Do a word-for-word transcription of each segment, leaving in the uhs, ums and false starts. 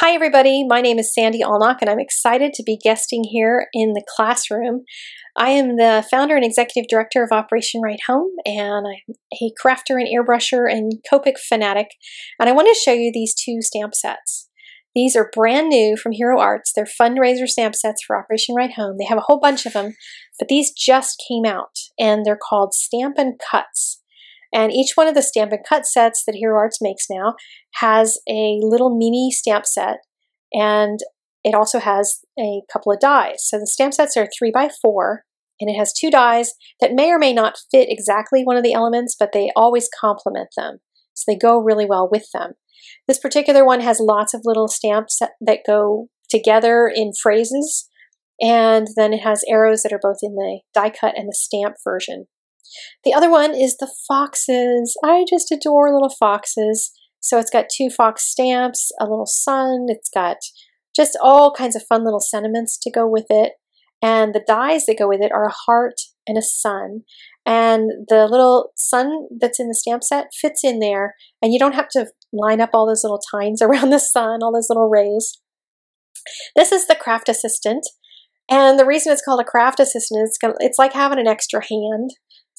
Hi everybody, my name is Sandy Allnock and I'm excited to be guesting here in the classroom. I am the founder and executive director of Operation Right Home, and I'm a crafter and airbrusher and Copic fanatic, and I want to show you these two stamp sets. These are brand new from Hero Arts. They're fundraiser stamp sets for Operation Right Home. They have a whole bunch of them, but these just came out and they're called Stamp and Cuts. And each one of the stamp and cut sets that Hero Arts makes now has a little mini stamp set, and it also has a couple of dies. So the stamp sets are three by four, and it has two dies that may or may not fit exactly one of the elements, but they always complement them. So they go really well with them. This particular one has lots of little stamps that go together in phrases, and then it has arrows that are both in the die cut and the stamp version. The other one is the foxes. I just adore little foxes. So it's got two fox stamps, a little sun, it's got just all kinds of fun little sentiments to go with it. And the dies that go with it are a heart and a sun. And the little sun that's in the stamp set fits in there, and you don't have to line up all those little tines around the sun, all those little rays. This is the craft assistant. And the reason it's called a craft assistant is it's like having an extra hand.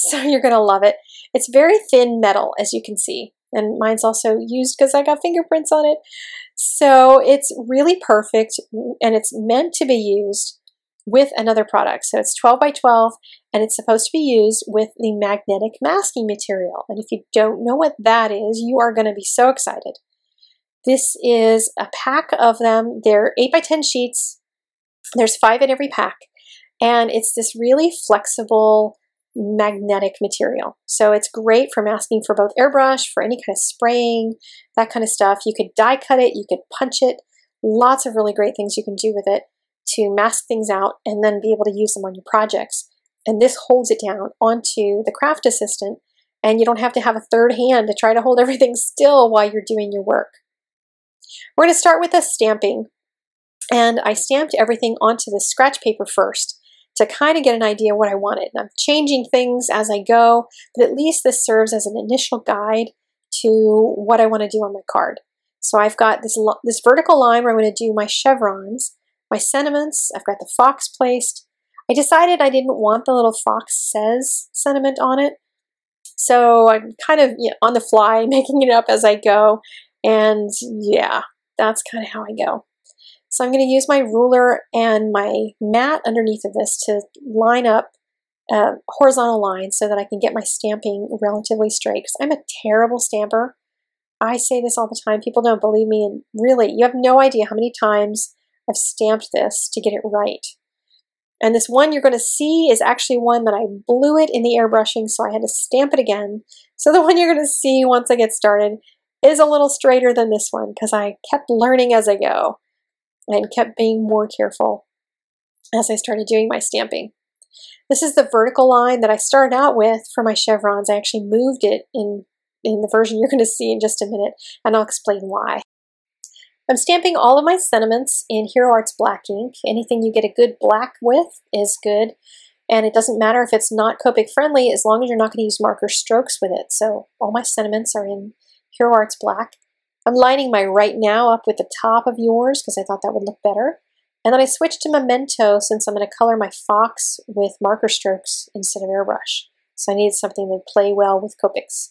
So you're going to love it. It's very thin metal, as you can see. And mine's also used because I got fingerprints on it. So it's really perfect, and it's meant to be used with another product. So it's twelve by twelve, and it's supposed to be used with the magnetic masking material. And if you don't know what that is, you are going to be so excited. This is a pack of them. They're eight by ten sheets. There's five in every pack. And it's this really flexible magnetic material. So it's great for masking, for both airbrush, for any kind of spraying, that kind of stuff. You could die cut it, you could punch it, lots of really great things you can do with it to mask things out and then be able to use them on your projects. And this holds it down onto the craft assistant, and you don't have to have a third hand to try to hold everything still while you're doing your work. We're going to start with the stamping, and I stamped everything onto the scratch paper first to kind of get an idea what I wanted. And I'm changing things as I go, but at least this serves as an initial guide to what I want to do on my card. So I've got this, this vertical line where I'm going to do my chevrons, my sentiments, I've got the fox placed. I decided I didn't want the little fox says sentiment on it, so I'm kind of, you know, on the fly making it up as I go, and yeah, that's kind of how I go. So I'm going to use my ruler and my mat underneath of this to line up uh, horizontal lines so that I can get my stamping relatively straight, because I'm a terrible stamper. I say this all the time. People don't believe me, and really, you have no idea how many times I've stamped this to get it right. And this one you're going to see is actually one that I blew it in the airbrushing, so I had to stamp it again. So the one you're going to see once I get started is a little straighter than this one, because I kept learning as I go and kept being more careful as I started doing my stamping. This is the vertical line that I started out with for my chevrons. I actually moved it in, in the version you're going to see in just a minute, and I'll explain why. I'm stamping all of my sentiments in Hero Arts black ink. Anything you get a good black with is good, and it doesn't matter if it's not Copic friendly as long as you're not going to use marker strokes with it. So all my sentiments are in Hero Arts black. I'm lining my right now up with the top of yours because I thought that would look better. And then I switched to Memento since I'm going to color my fox with marker strokes instead of airbrush. So I needed something to play well with Copics.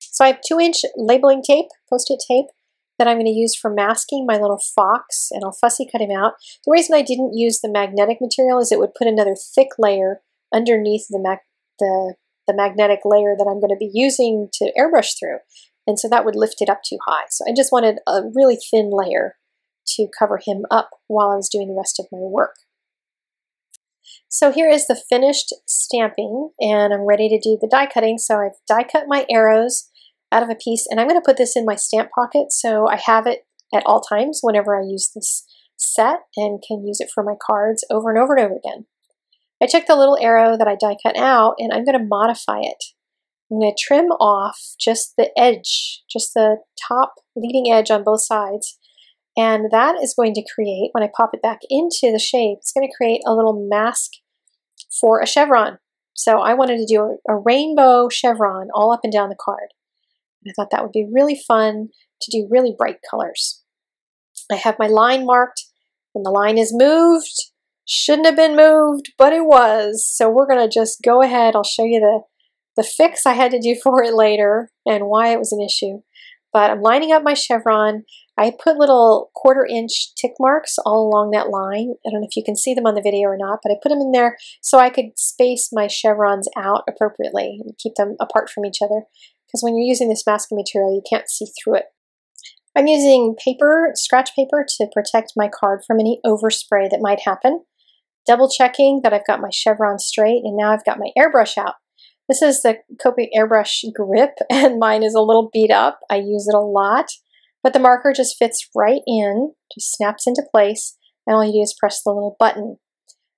So I have two inch labeling tape, post-it tape, that I'm going to use for masking my little fox, and I'll fussy cut him out. The reason I didn't use the magnetic material is it would put another thick layer underneath the, mag the, the magnetic layer that I'm going to be using to airbrush through. And so that would lift it up too high. So I just wanted a really thin layer to cover him up while I was doing the rest of my work. So here is the finished stamping, and I'm ready to do the die cutting. So I've die cut my arrows out of a piece, and I'm going to put this in my stamp pocket so I have it at all times whenever I use this set and can use it for my cards over and over and over again. I took the little arrow that I die cut out, and I'm going to modify it. I'm going to trim off just the edge, just the top leading edge on both sides, and that is going to create, when I pop it back into the shape, it's going to create a little mask for a chevron. So I wanted to do a, a rainbow chevron all up and down the card. And I thought that would be really fun to do really bright colors. I have my line marked, and the line is moved. Shouldn't have been moved, but it was. So we're going to just go ahead. I'll show you the, the fix I had to do for it later and why it was an issue. But I'm lining up my chevron. I put little quarter inch tick marks all along that line. I don't know if you can see them on the video or not, but I put them in there so I could space my chevrons out appropriately and keep them apart from each other. Because when you're using this masking material, you can't see through it. I'm using paper, scratch paper, to protect my card from any overspray that might happen. Double checking that I've got my chevron straight, and now I've got my airbrush out. This is the Copic Airbrush grip, and mine is a little beat up. I use it a lot, but the marker just fits right in, just snaps into place, and all you do is press the little button.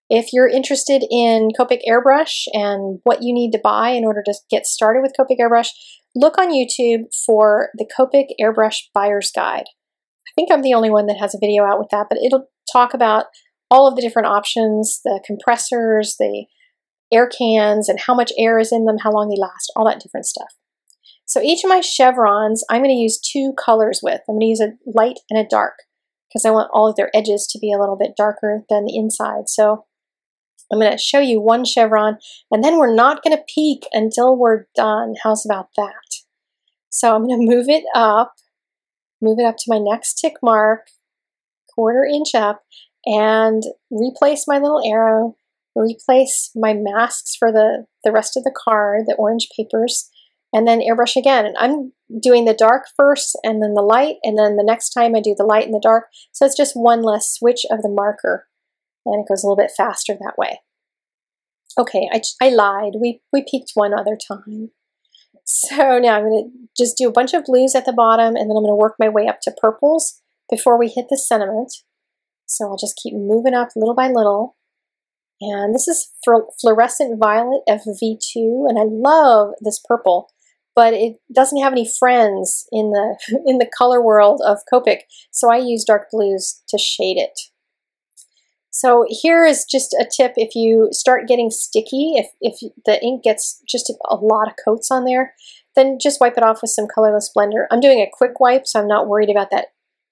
If you're interested in Copic Airbrush and what you need to buy in order to get started with Copic Airbrush, look on YouTube for the Copic Airbrush Buyer's Guide. I think I'm the only one that has a video out with that, but it'll talk about all of the different options, the compressors, the air cans, and how much air is in them, how long they last, all that different stuff. So each of my chevrons, I'm going to use two colors with. I'm going to use a light and a dark because I want all of their edges to be a little bit darker than the inside. So I'm going to show you one chevron, and then we're not going to peek until we're done. How's about that? So I'm going to move it up, move it up to my next tick mark, quarter inch up, and replace my little arrow, replace my masks for the, the rest of the card, the orange papers, and then airbrush again. And I'm doing the dark first and then the light, and then the next time I do the light and the dark. So it's just one less switch of the marker, and it goes a little bit faster that way. Okay, I, I lied. We, we peeked one other time. So now I'm going to just do a bunch of blues at the bottom, and then I'm going to work my way up to purples before we hit the sentiment. So I'll just keep moving up little by little. And this is Fluorescent Violet F V two, and I love this purple, but it doesn't have any friends in the, in the color world of Copic, so I use dark blues to shade it. So here is just a tip: if you start getting sticky, if, if the ink gets just a lot of coats on there, then just wipe it off with some colorless blender. I'm doing a quick wipe, so I'm not worried about that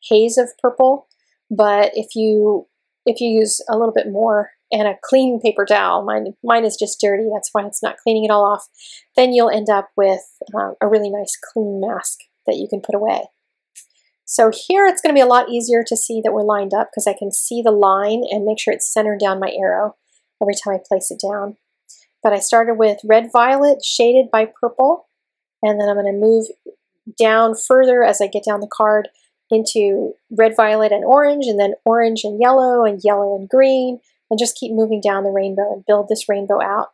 haze of purple, but if you if you use a little bit more and a clean paper towel, mine, mine is just dirty, that's why it's not cleaning it all off, then you'll end up with um, a really nice clean mask that you can put away. So here it's going to be a lot easier to see that we're lined up because I can see the line and make sure it's centered down my arrow every time I place it down. But I started with red violet shaded by purple, and then I'm going to move down further as I get down the card into red violet and orange, and then orange and yellow, and yellow and green, and just keep moving down the rainbow and build this rainbow out.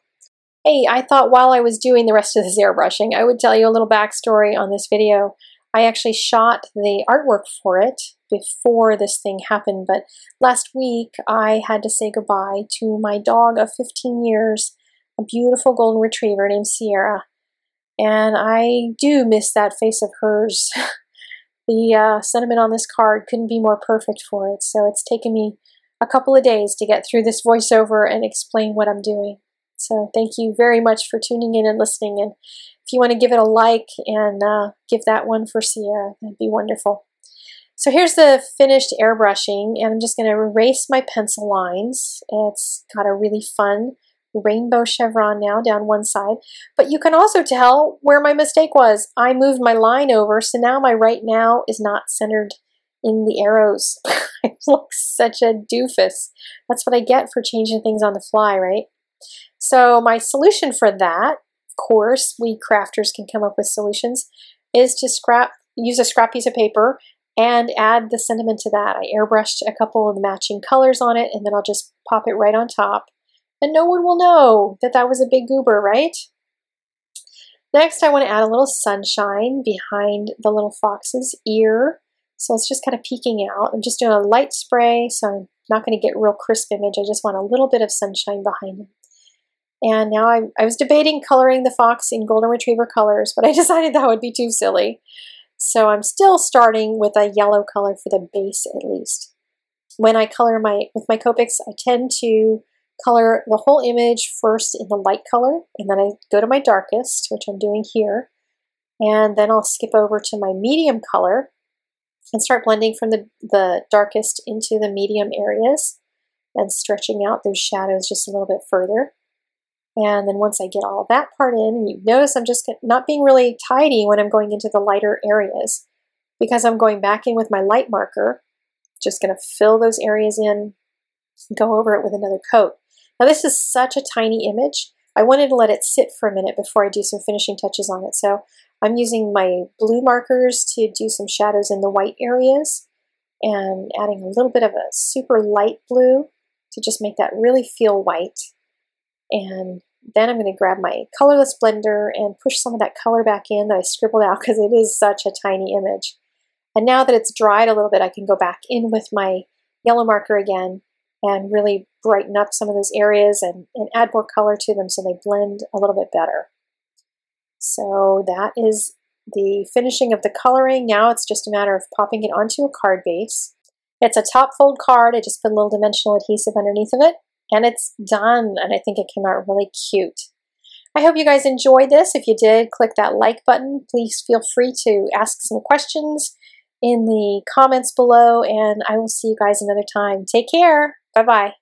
Hey, I thought while I was doing the rest of this airbrushing, I would tell you a little backstory on this video. I actually shot the artwork for it before this thing happened, but last week I had to say goodbye to my dog of fifteen years, a beautiful golden retriever named Sierra, and I do miss that face of hers. The uh, sentiment on this card couldn't be more perfect for it, so it's taken me a couple of days to get through this voiceover and explain what I'm doing. So thank you very much for tuning in and listening, and if you want to give it a like and uh, give that one for Sierra, that'd be wonderful. So here's the finished airbrushing, and I'm just going to erase my pencil lines. It's got a really fun rainbow chevron now down one side, but you can also tell where my mistake was. I moved my line over, so now my right now is not centered in the arrows. I look such a doofus. That's what I get for changing things on the fly, right? So my solution for that, of course, we crafters can come up with solutions, is to scrap, use a scrap piece of paper and add the sentiment to that. I airbrushed a couple of the matching colors on it, and then I'll just pop it right on top. And no one will know that that was a big goober, right? Next, I want to add a little sunshine behind the little fox's ear. So it's just kind of peeking out. I'm just doing a light spray, so I'm not going to get a real crisp image. I just want a little bit of sunshine behind him. And now I, I was debating coloring the fox in golden retriever colors, but I decided that would be too silly. So I'm still starting with a yellow color for the base, at least. When I color my with my Copics, I tend to color the whole image first in the light color, and then I go to my darkest, which I'm doing here, and then I'll skip over to my medium color, and start blending from the, the darkest into the medium areas and stretching out those shadows just a little bit further. And then once I get all that part in, and you notice I'm just not being really tidy when I'm going into the lighter areas, because I'm going back in with my light marker, just going to fill those areas in, go over it with another coat. Now this is such a tiny image. I wanted to let it sit for a minute before I do some finishing touches on it. So I'm using my blue markers to do some shadows in the white areas and adding a little bit of a super light blue to just make that really feel white. And then I'm going to grab my colorless blender and push some of that color back in that I scribbled out, because it is such a tiny image. And now that it's dried a little bit, I can go back in with my yellow marker again and really brighten up some of those areas and, and add more color to them so they blend a little bit better. So that is the finishing of the coloring. Now it's just a matter of popping it onto a card base. It's a top fold card. I just put a little dimensional adhesive underneath of it. And it's done, and I think it came out really cute. I hope you guys enjoyed this. If you did, click that like button. Please feel free to ask some questions in the comments below, and I will see you guys another time. Take care. Bye-bye.